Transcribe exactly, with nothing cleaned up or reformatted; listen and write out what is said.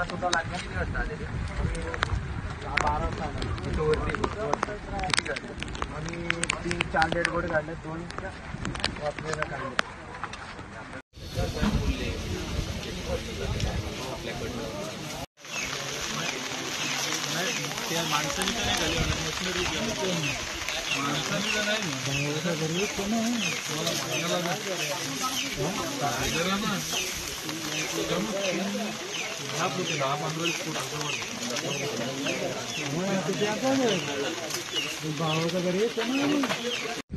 बारह सौ का लाख में कितने बता देते बारह सौ अभी तीन चार डेढ़ बोर्ड काटले दोन आपल्याला काढले माणसाने तर नाही झाले मशीनरी माणसाने तर नाही ना गरीब कोण आहे मला सांगायला जरा ना दहा फूट दहा पंधरा फूट असं भावाचा गरीब कोण